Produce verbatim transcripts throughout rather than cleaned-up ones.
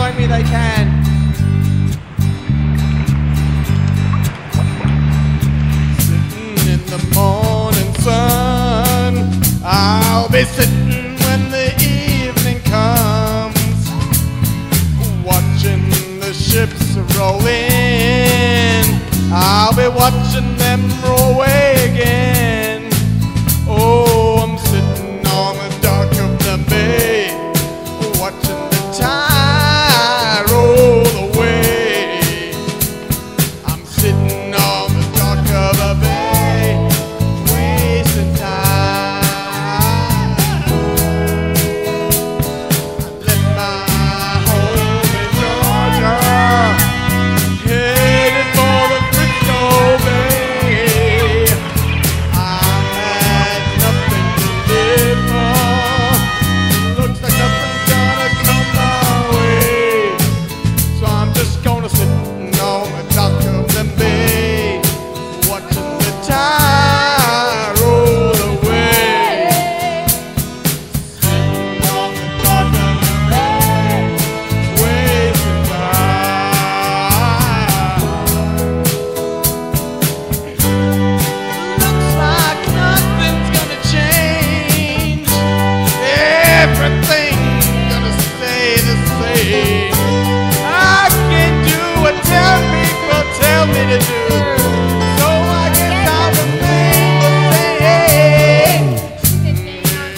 join me they can. Sitting in the morning sun, I'll be sitting when the evening comes, watching the ships roll in. I'll be watching them roll away again. Oh, I'm sitting on the dock of the bay, watching the tide roll away. I'm sitting on the dock of the bay, wasting time. I left my home in Georgia, headed for the Crystal Bay. I had nothing to live for, looks like nothing's gonna come my way. So I'm just gonna sit on the dock of the bay, watching the tide roll away. Sitting on the dock of the bay, wasting time. Looks like nothing's gonna change, everything's gonna stay the same. I can't do what tell people tell me to do, so I guess I'll remain the same. Sitting there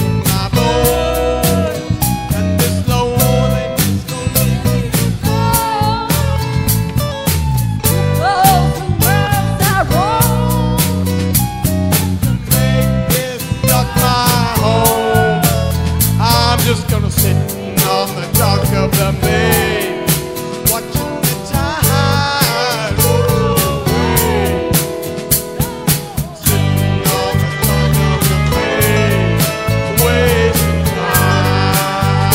in my boat, and this loneliness gonna make me fall. Oh, the world's our own. Make this dock my home. I'm just gonna sit on the dock of the bay, watching the tide roll away. Sitting on the dock of the bay, wasting time.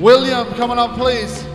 William, coming up, please.